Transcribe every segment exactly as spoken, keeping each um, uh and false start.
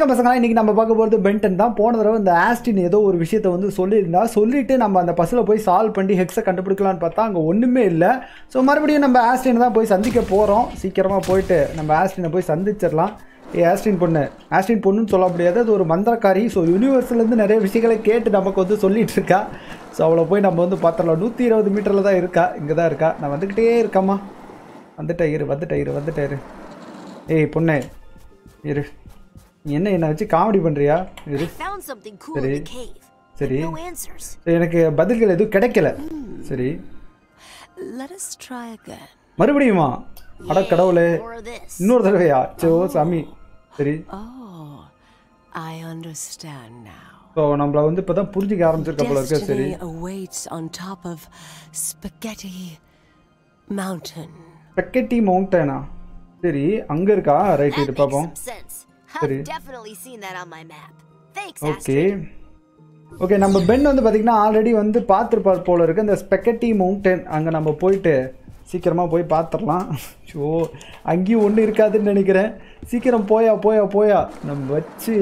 வணக்கம் பசங்களா, இன்னைக்கு நம்ம பார்க்க போகிறது பென்டன் தான். போன தடவை இந்த ஆஸ்டின் ஏதோ ஒரு விஷயத்தை வந்து சொல்லியிருந்தா, சொல்லிட்டு நம்ம அந்த பஸ்ஸில் போய் சால்வ் பண்ணி ஹெக்ஸை கண்டுபிடிக்கலான்னு பார்த்தா அங்கே ஒன்றுமே இல்லை. ஸோ மறுபடியும் நம்ம ஆஸ்டினை தான் போய் சந்திக்க போகிறோம். சீக்கிரமாக போயிட்டு நம்ம ஆஸ்டினை போய் சந்திச்சிடலாம். ஏ ஆஸ்டின் பொண்ணு, ஆஸ்டின் பொண்ணுன்னு சொல்ல முடியாது, அது ஒரு மந்திரக்காரி. ஸோ யூனிவர்ஸ்லேருந்து நிறைய விஷயங்களை கேட்டு நமக்கு வந்து சொல்லிகிட்டு இருக்கா. ஸோ அவளை போய் நம்ம வந்து பார்த்துடலாம். நூற்றி இருபது மீட்டரில் தான் இருக்கா, இங்கே தான் இருக்கா. நான் வந்துக்கிட்டே இருக்கம்மா, வந்துட்டே இரு, வந்துட்டே இரு, வந்துட்டே இரு. ஏய் பொண்ணு இரு, என்ன என்ன வச்சு காமெடி பண்ணுறியா? சரி சரி, எனக்கு பதில்கள் எதுவும் கிடைக்கல. சரி, மறுபடியுமா? அட கடவுளே, இன்னொரு தடவையா? சோ சாமி. சரி, ஸோ நம்மளை வந்து இப்போ தான் புரிஞ்சிக்க ஆரம்பிச்சிருக்க போல இருக்கு. சரி, ஸ்பெகட்டி மவுண்டனா? சரி, அங்கே இருக்கா. ரைட், இது பார்ப்போம். I've definitely seen that on my map. Thanks, Aston. Okay, நம்ம பென் வந்து பாத்தீங்கன்னா ஆல்ரெடி வந்து பாத்துப்பார் போல இருக்கு. அந்த ஸ்பெகட்டி மவுண்டன் அங்க நம்ம போயிட்டு சீக்கிரமா போய் பாத்துறலாம். சோ அங்கேயும் ஒண்ணு இருக்காதுன்னு நினைக்கிறேன். சீக்கிரம் போயா போயா போயா. நம்ம வச்சு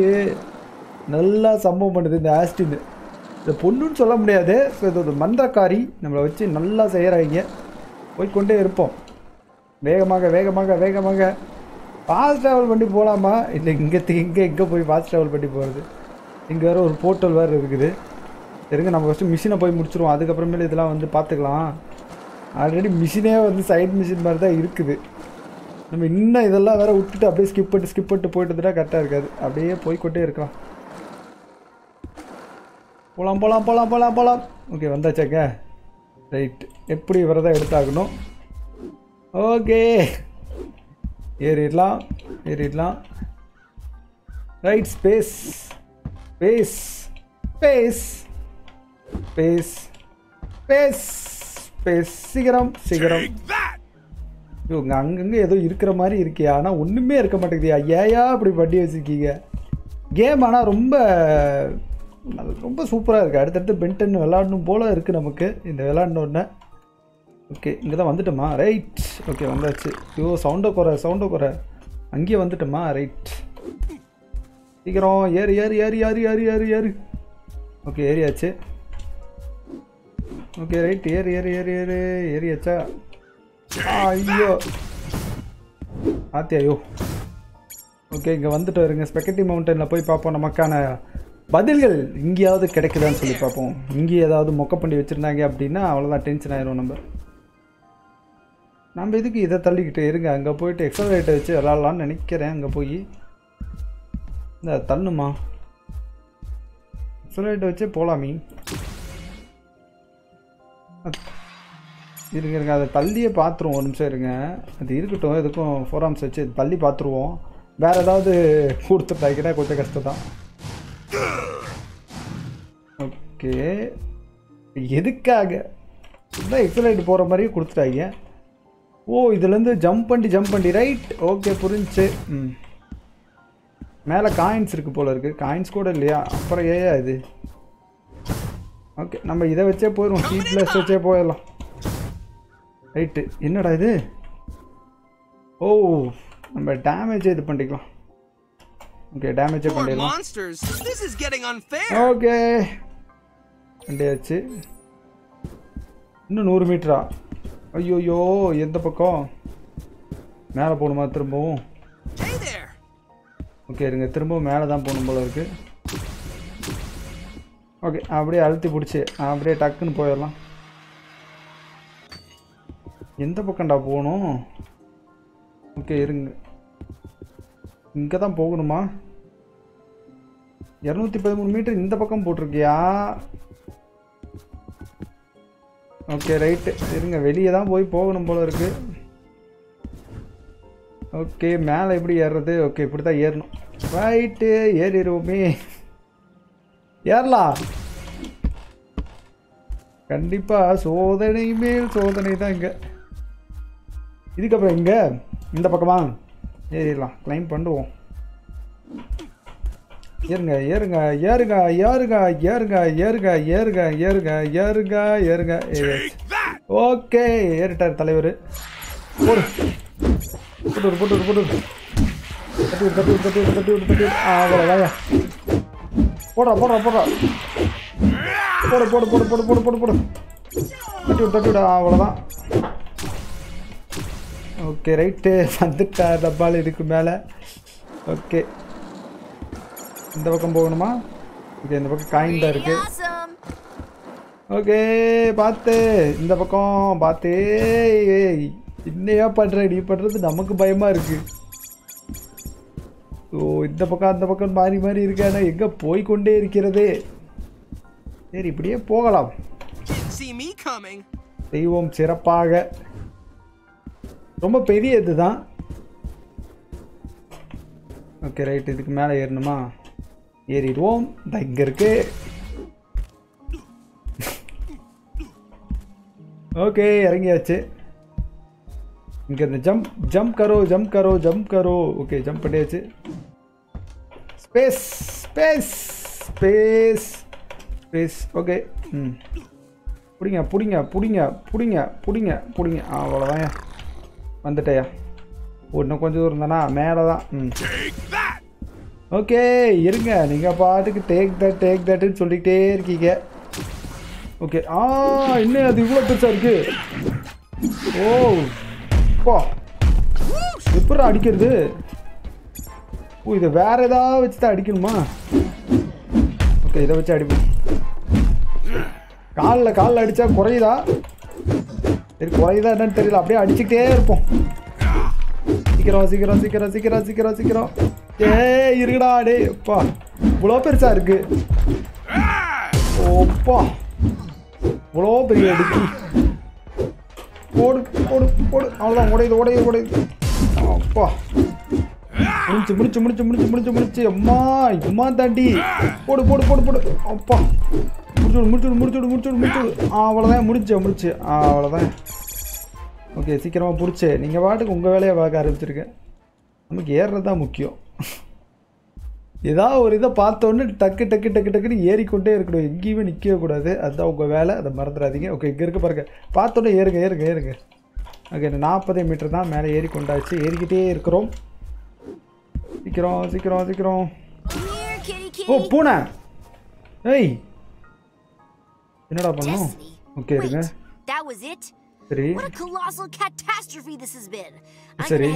நல்லா சம்பவம் பண்ணுது இந்த ஆஸ்டின். இந்த பொண்ணுன்னு சொல்ல முடியாது, இது ஒரு மந்திரக்காரி. நம்மளை வச்சு நல்லா செய்யறாங்க. போய்கொண்டே இருப்போம். வேகமாக வேகமாக வேகமாக ஃபாஸ்ட் ட்ராவல் பண்ணி போகலாமா? இல்லை இங்கே இங்கே எங்கே போய் ஃபாஸ்ட் ட்ராவல் பண்ணி போகிறது? இங்கே வேறு ஒரு போர்ட்டல் வேறு இருக்குது. சரிங்க, நம்ம ஃபஸ்ட்டு மிஷினை போய் முடிச்சிடுவோம். அதுக்கப்புறமேல இதெல்லாம் வந்து பார்த்துக்கலாம். ஆல்ரெடி மிஷினே வந்து சைட் மிஷின் மாதிரி தான் இருக்குது. நம்ம இன்னும் இதெல்லாம் வேறு விட்டுட்டு அப்படியே ஸ்கிப் பண்ணிட்டு ஸ்கிப் பண்ணிட்டு போயிட்டுருந்தா கரெக்டாக இருக்காது. அப்படியே போய்கொண்டே இருக்கலாம். போகலாம் போகலாம் போகலாம் போகலாம் போகலாம். ஓகே, வந்தாச்சாங்க. ரைட், எப்படி வரதான் எடுத்தாகணும். ஓகே, ஏறிடலாம் ஏறிடலாம். Right, space space space space space space. சீக்கிரம் சீக்கிரம். இவங்க அங்கங்கே ஏதோ இருக்கிற மாதிரி இருக்கியா? ஆனால் ஒன்றுமே இருக்க மாட்டேங்குதியா? ஏயா அப்படி பண்ணி வச்சுருக்கீங்க கேம்? ஆனால் ரொம்ப ரொம்ப சூப்பராக இருக்குது. அடுத்தடுத்து பென்டன் விளாடணும் போல் இருக்குது நமக்கு இந்த விளாட்னோடனே. ஓகே, இங்கே தான் வந்துட்டோமா. ரைட், ஓகே வந்தாச்சு. ஐயோ, சவுண்டோ குறை சவுண்டோ குறை. அங்கேயே வந்துட்டோமா. ரைட், சீக்கிரம் ஏறு ஏறு ஏறு ஏறு ஏறு ஏறு ஏறு. ஓகே, ஏறியாச்சு. ஓகே, ரைட், ஏறு ஏறு ஏறு ஏறு ஏறியாச்சா. ஐயோ ஆத்தி, ஐயோ. ஓகே, இங்கே வந்துட்டு வருங்க. ஸ்பெகட்டி மவுண்டனில் போய் பார்ப்போம் நமக்கான பதில்கள் இங்கேயாவது கிடைக்குதான்னு சொல்லி பார்ப்போம். இங்கே ஏதாவது மொக்க பண்ணி வச்சுருந்தாங்க அப்படின்னா அவ்வளோதான், டென்ஷன் ஆயிரும் நம்ம. நம்ம இதுக்கு இதை தள்ளிக்கிட்டு இருங்க. அங்கே போய்ட்டு எக்ஸலரேட்டை வச்சு விளாட்லான்னு நினைக்கிறேன். அங்கே போய் இந்த தள்ளுமா? எக்ஸலரேட்டை வச்சே போகலாமி. இருங்க இருங்க, அதை தள்ளியே பார்த்துருவோம். ஒரு நிமிஷம் இருங்க, அது இருக்கட்டும். எதுக்கும் ஃபோராம்ஸ் வச்சு தள்ளி பார்த்துருவோம். வேறு ஏதாவது கொடுத்துட்டாக்கிட்டா கொஞ்சம் கஷ்டம் தான். ஓகே, எதுக்காக இதுதான்? எக்ஸலரேட் போகிற மாதிரியே கொடுத்துட்டாங்க. ஓ, இதுலேருந்து ஜம்ப் பண்ணி ஜம்ப் பண்ணி. ரைட், ஓகே புரிஞ்சு. ம், மேலே காயின்ஸ் இருக்குது போல் இருக்குது. காயின்ஸ் கூட இல்லையா? அப்புறம் ஏயா இது? ஓகே, நம்ம இதை வச்சே போயிடுவோம். சீ ப்ளஸ் வச்சே போயிடலாம். ரைட்டு, என்னடா இது? ஓ, நம்ம டேமேஜே இது பண்ணிக்கலாம். ஓகே, டேமேஜே பண்ணிடலாம். ஓகே, ரெண்டியாச்சு. இன்னும் நூறு மீட்டரா? ஐயோயோ, எந்த பக்கம் மேலே போகணுமா திரும்பவும்? ஓகே இருங்க, திரும்பவும் மேலே தான் போகணும் போல இருக்குது. ஓகே, அப்படியே அழுத்தி பிடிச்சி அப்படியே டக்குன்னு போயிடலாம். எந்த பக்கம்டா போகணும்? ஓகே இருங்க, இங்கே தான் போகணுமா? இரநூத்தி பதிமூணு மீட்டர் இந்த பக்கம் போட்டிருக்கியா? ஓகே ரைட்டு, இருங்க, வெளியே தான் போய் போகணும் போல இருக்குது. ஓகே, மேலே எப்படி ஏறுறது? ஓகே, இப்படி தான் ஏறணும். ரைட்டு, ஏறிடுவோமே. ஏறலாம் கண்டிப்பாக. சோதனை மேல் சோதனை தான் இங்கே. இதுக்கப்புறம் இங்கே இந்த பக்கமா ஏறிடலாம். கிளைம் பண்ணுவோம். ஏறுங்க ஏறுங்க ஏறுங்க ஏறுங்க ஏறுங்க ஏறுங்க ஏறுங்க ஏறுங்க ஏறுங்க ஏறுங்க. ஓகே, ஏறிட்டார் தலைவர். போடு போட்டு போட்டு போட்டு. கட்டி விடு கட்டி விடு கட்டி விடு கட்டி விடு கட்டி விடு அவ்வளோதாயா. போடுறா போடுறா போடுறா போடு போடு போடு போடு போடு போடு போடு கட்டி விடு கட்டி விடா அவ்வளோதான். ஓகே ரைட்டு வந்துட்டா டப்பால் இதுக்கு மேலே. ஓகே இந்த பக்கம் போகணுமா? ஓகே இந்த பக்கம் காயின் தான் இருக்குது. ஓகே பார்த்து இந்த பக்கம் பார்த்து இன்னையா பண்ணுற நீ பண்ணுறது நமக்கு பயமாக இருக்குது. ஓ இந்த பக்கம் அந்த பக்கம் மாறி மாறி இருக்கு. ஆனால் எங்கே போய்கொண்டே இருக்கிறது. சரி இப்படியே போகலாம். செய்வோம் சிறப்பாக. ரொம்ப பெரிய இது தான். ஓகே ரைட் இதுக்கு மேலே ஏறணுமா? ஏறிடுவோம். இந்த இங்கே இருக்கு. ஓகே இறங்கியாச்சு. இங்கே இந்த ஜம்ப் ஜம்ப் கரோ ஜம்ப் கரோ ஜம்ப் கரோ. ஓகே ஜம்ப் பண்ணியாச்சு. Space space space space. Okay ம் பிடிங்க பிடிங்க பிடிங்க பிடிங்க பிடிங்க பிடிங்க அவ்வளோதான்யா. வந்துட்டேயா. இன்னும் கொஞ்சம் தூரம் தானா? மேலே தான். ம் ஓகே இருங்க. நீங்கள் பாட்டுக்கு டேக் தட் டேக் தட்டுன்னு சொல்லிக்கிட்டே இருக்கீங்க. ஓகே ஆ இன்னும் அது இவ்வளோ பெருசாக இருக்குது. ஓ பா எப்படா அடிக்கிறது? ஓ இதை வேறு ஏதாவது வச்சு தான் அடிக்கணுமா? ஓகே இதை வச்சு அடிப்போம். காலில் காலில் அடித்தா குறையுதா? சரி குறையுதா என்னன்னு தெரியல. அப்படியே அடிச்சுக்கிட்டே இருப்போம். சீக்கிரம் சீக்கிரம் சீக்கிரம் சீக்கிரம் சீக்கிரம் சீக்கிரம். ஏ இருக்குடா டே அப்பா இவ்வளோ பெருசாக இருக்குது. ஓப்பா இவ்வளோ பெரிய அடிக்கி. போடு போடு போடு அவ்வளோதான். உடையுது உடையுது உடையுது. அப்பா முடிச்சு முடிச்சு முடிச்சு முடிச்சு முடிச்சு முடிச்சு அம்மா அம்மா தாண்டி. போடு போடு போடு போடு அப்பா முடிச்சுடு முடிச்சுடு முடிச்சுடு முடிச்சுடு முடிச்சுடு அவ்வளோதான். முடிச்சு முடிச்சு அவ்வளோதான். ஓகே சீக்கிரமாக பிடிச்சி நீங்கள் பாட்டுக்கு உங்கள் வேலையை பார்க்க ஆரம்பிச்சிருக்கேன். நமக்கு ஏறுறது தான் முக்கியம். ஏதாவது ஒரு இதை பார்த்தோன்னே டக்கு டக்கு டக்கு டக்குன்னு ஏறிக்கொண்டே இருக்கணும். எங்கேயுமே நிற்கவே கூடாது. அதுதான் உங்கள் வேலை. அதை மறந்துடாதீங்க. ஓகே இங்கே இருக்க பாருங்க. பார்த்தோன்னே ஏறுங்க ஏறுங்க ஏறுங்க. ஓகே நாற்பது மீட்டர் தான் மேலே ஏறி கொண்டாச்சு. ஏறிக்கிட்டே இருக்கிறோம். சீக்கிரம் சீக்கிரம் சீக்கிரம். ஓ பூனை. ஏய் என்னடா பண்ணணும்? ஓகே இருங்க. சரி சரி.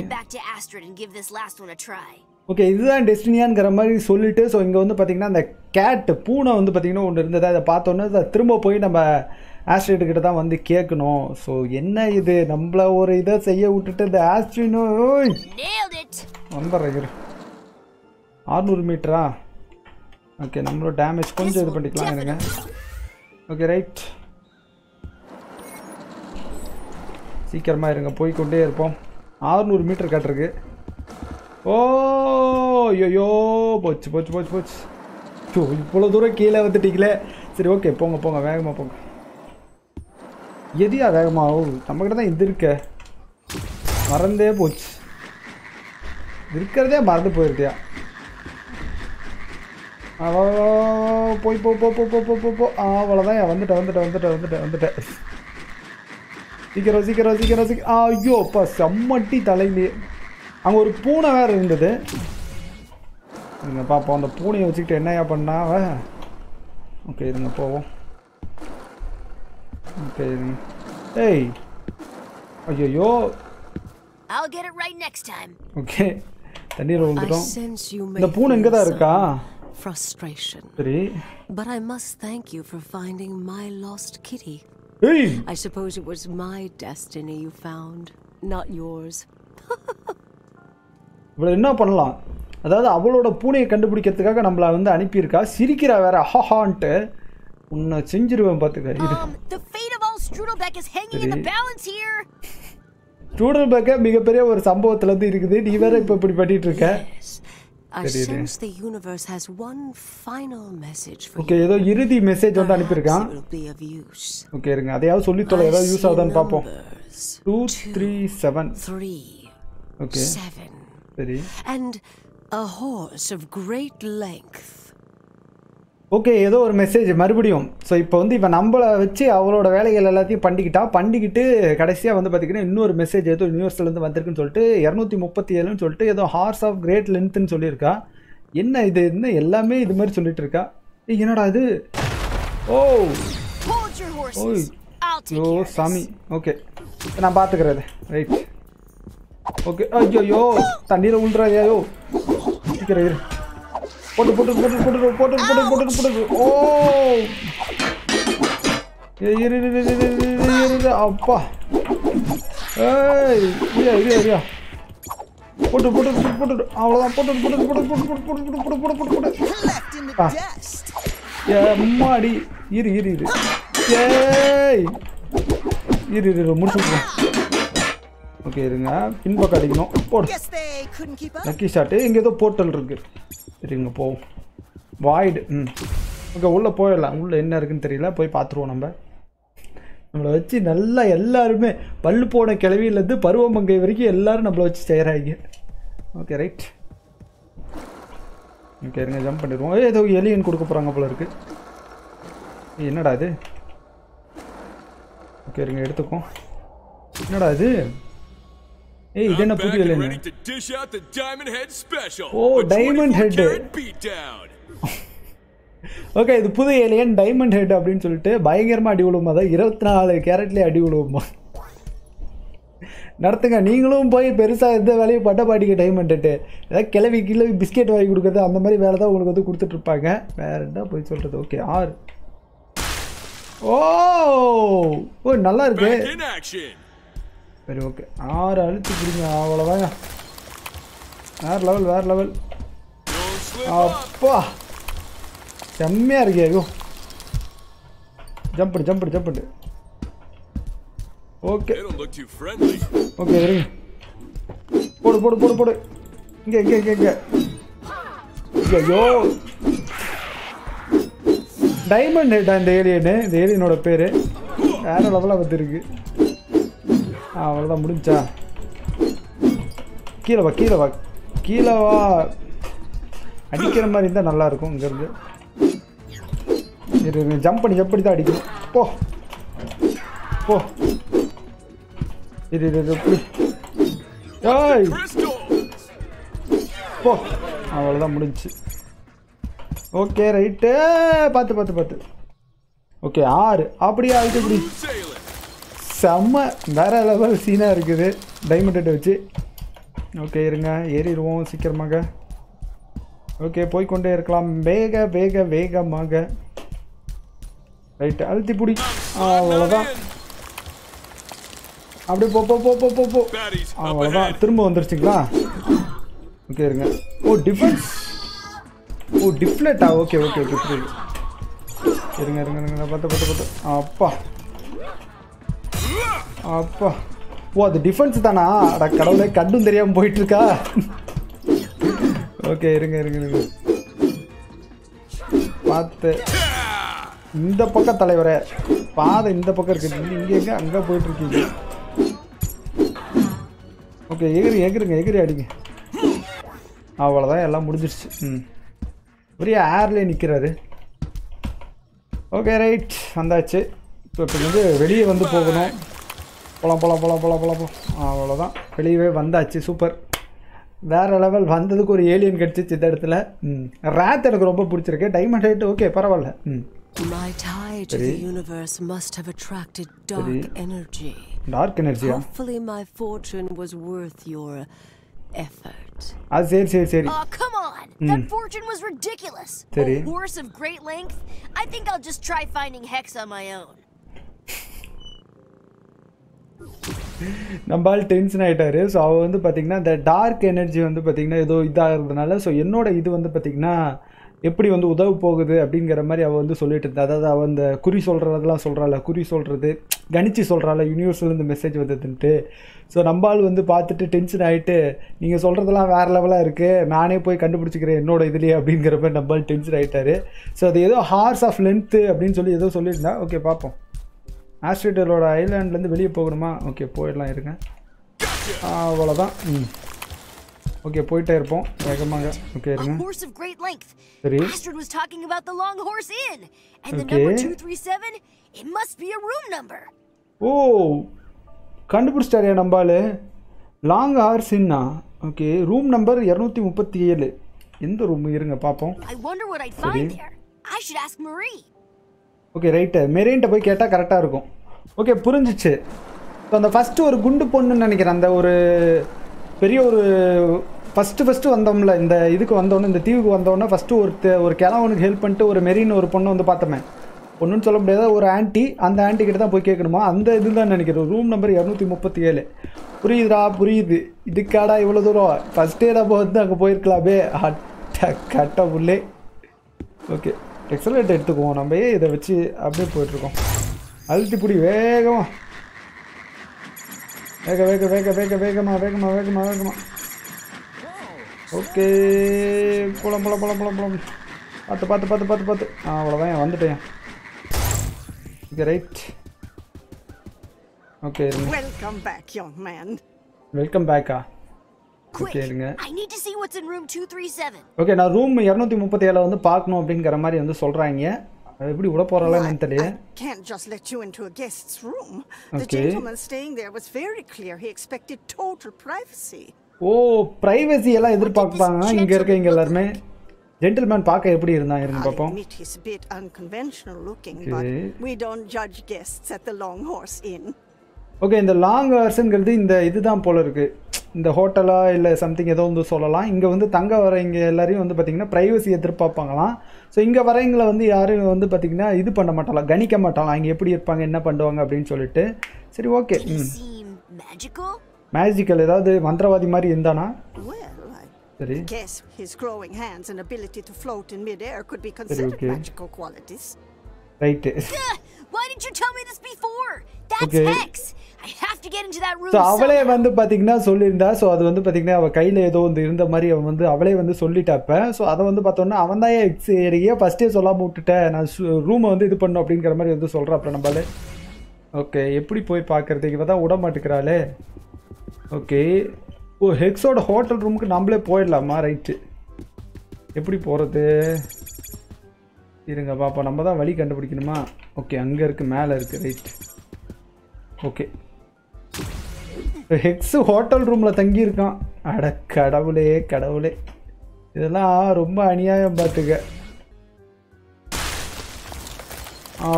ஓகே இதுதான் டெஸ்டினியாங்கிற மாதிரி சொல்லிவிட்டு ஸோ இங்கே வந்து பார்த்திங்கன்னா அந்த கேட்டு பூனை வந்து பார்த்திங்கன்னா ஒன்று இருந்தது. அதை பார்த்தோன்னே அதை திரும்ப போய் நம்ம ஆஸ்ட்ரேட்டுக்கிட்ட தான் வந்து கேட்கணும். ஸோ என்ன இது நம்மளை ஒரு இதை செய்ய விட்டுட்டு இந்த ஆஸ்ட்ரினும் வந்துடுற. ஆறுநூறு மீட்டரா? ஓகே நம்மளோட டேமேஜ் கொஞ்சம் இது பண்ணிக்கலாம். இருங்க. ஓகே ரைட் சீக்கிரமாக இருங்க. போய்கொண்டே இருப்போம். ஆறுநூறு மீட்டர் காட்டுருக்கு. ஓ ஐயோ போச்சு போச்சு போச்சு போச்சு. ஸோ இவ்வளோ தூரம் கீழே வந்துட்டீங்களே. சரி ஓகே போங்க போங்க வேகமாக போங்க. எதியா வேகமாக? ஓ நம்மக்கிட்ட தான் இது இருக்க மறந்தே போச்சு. இருக்கிறதே மறந்து போயிருக்கியா? போய் போ போ போ போ போ போ போ அவ்வளோதான். வந்துட்டேன் வந்துட்டேன் வந்துட்டேன் வந்துட்டேன் வந்துட்டேன். சீக்கிரம் சீக்கிரம் சீக்கிரம் சீக்கிரம். ஆ ஐயோ அப்பா செம்மட்டி தலைமையே. அங்கே ஒரு பூனை வேறு இருந்தது. இருங்க பார்ப்போம் அந்த பூனையை வச்சுக்கிட்டு என்னையா பண்ணாவ. ஓகே இருங்க போவோம். ஓகே இருங்க. ஏய் ஐயோ. ஓகே தண்ணீர் விழுந்துட்டோம். இந்த பூனை இங்கே தான் இருக்கா? சரி. ஏய் I suppose it was my destiny you found, not yours. இவ்வளோ என்ன பண்ணலாம்? அதாவது அவளோட பூனையை கண்டுபிடிக்கிறதுக்காக நம்மளை வந்து அனுப்பியிருக்கா. சிரிக்கிறா வேற ஹஹான்ட்டு. உன்னை செஞ்சிருவேன் பார்த்துக்க. ஸ்டூடல்பேக்கை மிகப்பெரிய ஒரு சம்பவத்துலேருந்து இருக்குது. நீ வேற இப்போ இப்படி பண்ணிட்டு இருக்க. ஓகே ஏதோ இறுதி மெசேஜ் வந்து அனுப்பியிருக்கான். ஓகே இருங்க அதையாவது சொல்லி தொலை. ஏதாவது யூஸ் ஆகுதான்னு பார்ப்போம். Two three seven three Okay. Seven. Three. And a horse of great length. Okay ஏதோ ஒரு மெசேஜ் மறுபடியும். ஸோ இப்போ வந்து இப்போ நம்மளை வச்சு அவளோட வேலைகள் எல்லாத்தையும் பண்ணிக்கிட்டா பண்ணிக்கிட்டு கடைசியாக வந்து பார்த்திங்கன்னா இன்னொரு மெசேஜ் ஏதோ யூனிவர்ஸ்லேருந்து வந்திருக்குன்னு சொல்லிட்டு இரநூத்தி முப்பத்தி ஏழுன்னு சொல்லிட்டு ஏதோ ஹார்ஸ் ஆஃப் கிரேட் லென்த்துன்னு சொல்லியிருக்கா. என்ன இது என்ன எல்லாமே இது மாதிரி சொல்லிட்டு இருக்கா. என்னடா இது? ஓ ஓ சாமி. ஓகே நான் பார்த்துக்கிறேன். ரைட். ஓகே. ஐயோ தண்ணீரை உள்றாயோ இருக்கிற போட்டு போட்டு போட்டு போட்டு போட்டு போட்டு போட்டு போட்டு ஓ இரு அப்பா ஏய் இரு இரு இரு போட்டு போட்டு போட்டு அவ்வளோதான் போட்டு போட்டு போட்டு போட்டு போட்டு போட்டு போட்டு போட்டு போட்டு போட்டு எம்மாடி இரு இரு இரு ஏய் இரு இரு முடிச்சுடுறேன். ஓகே இருங்க பின்பக்கம் அடிக்கணும் போடு லக்கி ஷாட்டு. இங்கே ஏதோ போர்ட்டல் இருக்கு சரிங்க போவோம். வாய்டு ம் ஓகே உள்ளே போயிடலாம். உள்ளே என்ன இருக்குன்னு தெரியல போய் பார்த்துருவோம். நம்ம நம்மளை வச்சு நல்லா எல்லாருமே பல்லு போன கிளவியிலேருந்து பருவமங்கை வரைக்கும் எல்லோரும் நம்மளை வச்சு செய்கிறாங்க. Okay right. ஓகே இருங்க ஜம்ப் பண்ணிடுவோம். ஏதோ எலியன் கொடுக்க போகிறாங்க போல இருக்குது. என்னடா இது? ஓகே இருங்க எடுத்துக்கோம். என்னடா இது? ஏய் இது என்ன புது alien? Oh diamond head. Okay இது புது எலியன் டைமண்ட் ஹெட் அப்படின்னு சொல்லிட்டு பயங்கரமாக அடி விழுவுமா தான். இருபத்தி நாலு கேரட்லேயே அடி விழுவுமா நடத்துங்க. நீங்களும் போய் பெருசாக எந்த வேலையும் பட்ட பாட்டிக்கு டைமண்ட் ஹெட்டு ஏதாவது கிளவி கிளவி பிஸ்கெட் வாங்கி கொடுக்குறது அந்த மாதிரி வேலை தான் உங்களுக்கு வந்து கொடுத்துட்ருப்பாங்க. வேறு என்ன போய் சொல்கிறது? ஓகே ஆறு. ஓ ஓ நல்லா இருக்கு. சரி ஓகே ஆறு அழுத்தி பிடிங்க அவ்வளோதாங்க. வேறு லெவல் வேறு லெவல். அப்பா செம்மையாக இருக்கே. ஐயோ jump jump jump. Okay okay இருங்க போடு போடு போடு போடு இங்கே இங்கே இங்கே இங்கே ஐயோ டைமண்ட் ஹெட்டா இந்த ஏலியனு? இந்த ஏலியனோட பேர் வேறு லெவலாக பார்த்துருக்கு. அவ்வளோதான் முடிஞ்சா? கீழே வா கீழே வா கீழே வா. அடிக்கிற மாதிரி இருந்தால் நல்லாயிருக்கும். இங்கேருந்து சரி ஜம்ப் பண்ணி ஜம்ப் பண்ணி தான் அடிக்கணும். போ போ இது இது ஏய் போ அவ்வளோதான் முடிஞ்சு. ஓகே ரைட்டு பார்த்து பார்த்து பார்த்து. ஓகே ஆறு அப்படியே ஆகிட்டு இப்படி செம்ம வேறு லெவல் சீனாக இருக்குது டைமண்ட் வச்சு. ஓகே இருங்க ஏறிடுவோம் சீக்கிரமாக. ஓகே போய் கொண்டே இருக்கலாம் வேக வேக வேகமாக. ரைட்டு அழுத்தி பிடி அவ்வளோதான். அப்படியே போ போ போ போ போ போ அவ்வளோதான். திரும்ப வந்துருச்சுங்களா? ஓகே இருங்க. ஓ டிஃபன்ஸ் ஓ டிஃப்ளேட்டா? ஓகே ஓகே ஓகே புரியுது. இருங்க இருங்க இருங்க பார்த்து பார்த்து பார்த்து அப்பா அப்பா. ஓ அது டிஃபென்ஸ் தானா? அட கடவுளே கண்டும் தெரியாமல் போயிட்டுருக்கா. ஓகே இருங்க இருங்க இருங்க பார்த்து. இந்த பக்கம் தலைவரே பாதை இந்த பக்கம் இருக்குது. இங்கே எங்கே அங்கே போயிட்டுருக்கீங்க. ஓகே எகிரி எகிருங்க எகிரி அடிங்க அவ்வளோதான் எல்லாம் முடிஞ்சிடுச்சு. ம் ஒரே ஏர்லேயே நிற்கிறாரு. ஓகே ரைட் வந்தாச்சு. இப்போ இப்போ வந்து வெளியே வந்து போகணும். போலாம் போலாம் போலாம் போலாம் போலாம் போலாம் அவ்வளோதான் வெளியவே வந்தாச்சு. சூப்பர் வேறு லெவல். வந்ததுக்கு ஒரு ஏலியன் கிடச்சிச்சு இந்த இடத்துல. ம் ராத் எனக்கு ரொம்ப பிடிச்சிருக்கு. டைமண்ட் ஹெட் ஓகே பரவாயில்ல. ம் டார்க் எனர்ஜியா? அது சரி சரி சரி சரி. நம்மால் டென்ஷன் ஆகிட்டாரு. ஸோ அவள் வந்து பார்த்திங்கன்னா இந்த டார்க் எனர்ஜி வந்து பார்த்திங்கன்னா ஏதோ இதாகிறதுனால ஸோ என்னோட இது வந்து பார்த்திங்கன்னா எப்படி வந்து உதவு போகுது அப்படிங்கிற மாதிரி அவள் வந்து சொல்லிட்டு இருந்தா. அதாவது அவள் அந்த குறி சொல்கிறதெல்லாம் சொல்கிறாள். குறி சொல்கிறது கணிச்சு சொல்கிறாள் யூனிவர்ஸ்லேருந்து மெசேஜ் வந்ததுன்ட்டு. ஸோ நம்மால் வந்து பார்த்துட்டு டென்ஷன் ஆகிட்டு நீங்கள் சொல்கிறதெல்லாம் வேறு லெவலாக இருக்குது நானே போய் கண்டுபிடிச்சிக்கிறேன் என்னோட இதுலேயே அப்படிங்கிற மாதிரி நம்மால் டென்ஷன் ஆகிட்டாரு. ஸோ அது ஏதோ ஹார்ஸ் ஆஃப் லென்த்து அப்படின்னு சொல்லி ஏதோ சொல்லியிருந்தா. ஓகே பார்ப்போம். ஆஸ்ட்ரேலியாவோட ஐலாண்ட்லேருந்து வெளியே போகணுமா? ஓகே போயிடலாம் இருங்க அவ்வளோதான். ம் Okay, போயிட்டே இருப்போம். வேகமாக ஓகே இருங்க. Horse of great length. Astrid was talking about the long horse inn and the number two three seven. It must be a room number. Oh. கண்டுபிடிச்சிட்டாரே நம்பால. Long horse inn. Okay, room number two three seven. எந்த room இருங்க பாப்போம். I wonder what I'd find there. I should ask Marie. Okay, right. Marie-ட்ட போய் கேட்டா கரெக்ட்டா இருக்கும். Okay, புரிஞ்சிச்சு. So அந்த ஃபர்ஸ்ட் ஒரு குண்டு பொண்ணுன்னு நினைக்கிறேன். அந்த ஒரு பெரிய ஒரு ஃபர்ஸ்ட் ஃபர்ஸ்ட் வந்தோம்ல இந்த இதுக்கு வந்தவன இந்த தீவுக்கு வந்தவன ஃபர்ஸ்ட் ஒரு ஒரு கிழவனுக்கு ஹெல்ப் பண்ணிட்டு ஒரு மெரின் ஒரு பொண்ணு வந்து பார்த்தமே. பொண்ணுன்னு சொல்ல முடியாது ஒரு ஆன்ட்டி அந்த ஆன்ட்டி கிட்ட தான் போய் கேட்கணுமா அந்த இதுதான் நினைக்கிறேன். Room number two three seven. புரியுதுடா புரியுது. இதுக்காடா இவ்வளவு தூரம் ஃபர்ஸ்ட் ஏடா போறது அங்க போயிருக்கலாமே. கட்ட புள்ளே. ஓகே. எக்ஸலரேட்டர் எடுத்துக்குவோம் நம்ம இதை வச்சு அப்படியே போயிட்டு இருக்கோம். அழுத்தி புடி வேகமா வேக வேக வேக வேக வேகமா வேகமா வேகமா வேகமா ஓகே போலாம் போலாம் போலாம் போலாம் போலாம் பார்த்து பார்த்து பார்த்து பார்த்து பார்த்து ஆ அவ்வளோதான் வந்துட்டேன் okay right okay welcome back young man welcome பேக்கா ஓகே இருங்க I need to see what's in room two three seven okay நான் ரூம் two three seven வந்து பார்க்கணும் அப்படிங்கற மாதிரி வந்து சொல்றாங்க எப்படி உள்ள போறாளான்னு தெரியல can't just let you into a guest's room the gentleman staying there was very clear he expected total privacy oh privacy எல்லாம் எதிர்பார்ப்பாங்க இங்க இருக்கீங்க எல்லாரும் ஜென்டில்மேன் பாக்க எப்படி இருந்தான் இருங்க பாப்போம் he's a bit unconventional looking but we don't judge guests at the long horse inn okay இந்த லாங் ஹார்ஸ்ங்கிறது இந்த இதுதான் போல இருக்கு இந்த ஹோட்டலா இல்ல சம்திங் ஏதோ வந்து சொல்லலாம் இங்க வந்து தங்க வரவங்க எல்லாரும் வந்து பாத்தீங்கன்னா பிரைவசி எதிர்பார்ப்பாங்களாம் சோ இங்க வரவங்கள வந்து யாரும் வந்து பாத்தீங்கன்னா இது பண்ண மாட்டாங்க கணிக்க மாட்டாங்க அவங்க எப்படி இருப்பாங்க என்ன பண்ணுவாங்க அப்படினு சொல்லிட்டு சரி ஓகே மேஜிக்கல் மேஜிக்கல் ஏதாவது மந்திரவாதி மாதிரி இருந்தானா சரி guess his glowing hands and ability to float in midair could be considered magical qualities right why didn't you tell me this before that's hex I have to get into that room so அவளே வந்து பாத்தீங்கன்னா சொல்லிருந்தா so அது வந்து பாத்தீங்கன்னா அவ கையில ஏதோ வந்து இருந்த மாதிரி அவ வந்து அவளே வந்து சொல்லிட்டாப்ப சோ அத வந்து பார்த்தோம்னா அவன்தான் எக்ஸ் ஏரியா ஃபர்ஸ்டே சொல்லாம விட்டுட்ட நான் ரூமை வந்து இது பண்ணனும் அப்படிங்கற மாதிரி வந்து சொல்றாப்ல நம்மளே ஓகே எப்படி போய் பார்க்கிறதுக்கு இவ தான் உட மாட்டேக்கறாளே ஓகே ஓ ஹெக்ஸோட ஹோட்டல் ரூமுக்கு நம்மளே போய்டலாமா ரைட் எப்படி போறது இருங்க பாப்பா நம்ம தான் வழி கண்டுபிடிக்கணுமா ஓகே அங்க இருக்கு மேல இருக்கு ரைட் ஓகே ஹெக்ஸ் ஹோட்டல் ரூம்ல தங்கி இருக்கான் அட கடவுளே கடவுளே இதெல்லாம் ரொம்ப அநியாயம் பாத்துக்க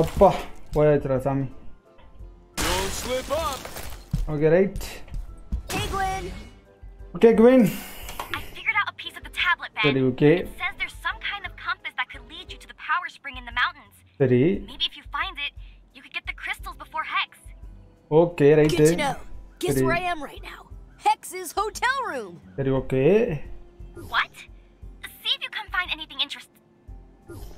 அப்பா போயாச்சுரா சாமி ஓகே ரைட் ஓகே குவீன் சரி ஓகே சரி okay right guess where I am right now hex's hotel room very okay what see if you can find anything interesting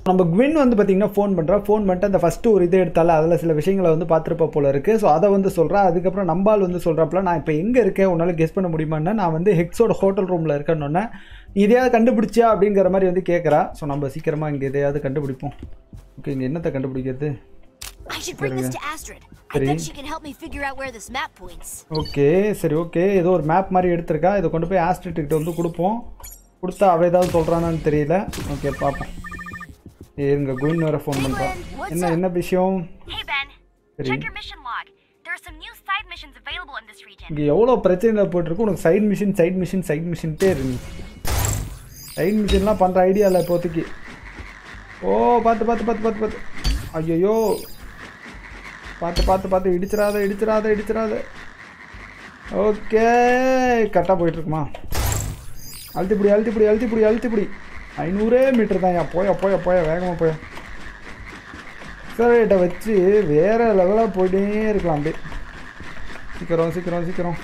நம்ம குவின் வந்து பாத்தீங்கன்னா ஃபோன் பண்றா ஃபோன் பண்ணிட்டு அந்த ஃபர்ஸ்ட் ஒரு இத எடுத்தால அதல சில விஷயங்களை வந்து பாத்துறப்ப போல இருக்கு சோ அத வந்து சொல்றா அதுக்கு அப்புறம் நம்பால் வந்து சொல்றப்பல நான் இப்போ எங்க இருக்கேன் உன்னால கெஸ் பண்ண முடியுமான்னா நான் வந்து ஹெக்ஸோட ஹோட்டல் ரூம்ல இருக்கேன்னே இதையாவது கண்டுபிடிச்சியா அப்படிங்கற மாதிரி வந்து கேக்குறா சோ நம்ம சீக்கிரமா இங்க இதையாவது கண்டுபிடிப்போம் ஓகே இங்க என்னத்தை கண்டுபிடிக்கிறது I should bring this to Astrid. I think she can help me figure out where this map points. Okay, சரி okay. ஏதோ ஒரு மேப் மாதிரி எடுத்துர்க்கா. இத கொண்டு போய் Astrid கிட்ட வந்து கொடுப்போம். கொடுத்தா அவ ஏதாவது சொல்றானான்னு தெரியல. Okay, பாப்போம். ஏங்க குயின் வர ஃபோன் பண்றா. என்ன என்ன விஷயம்? Hey Ben. Check your mission log. There are some new side missions available in this region. இங்க எவ்வளவு பிரச்சனை போயிட்டிருக்கு. உங்களுக்கு side mission side mission side mission தே இருக்கு. சைடு மிஷன்லாம் பண்ற ஐடியா இல்ல போத்துக்கு. ஓ, பாத்து பாத்து பாத்து பாத்து பாத்து. ஐயோ பாத்து பாத்து பாத்து இடிச்சறாத இடிச்சறாத இடிச்சறாத ஓகே கட்டா போயிட்டு இருக்குமா அழுத்தி புடி அழுத்தி புடி அழுத்தி புடி அழுத்தி புடி five hundred மீட்டர் தான்யா போய் போய் போய் வேகமா போய் சரேட்ட வச்சு வேற லெவலா போயிட்டே இருக்கலாம் அப்படியே சீக்கிரம் சீக்கிரம் சீக்கிரம்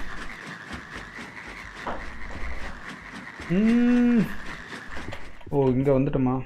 ம் ஓ இங்க வந்துட்டமா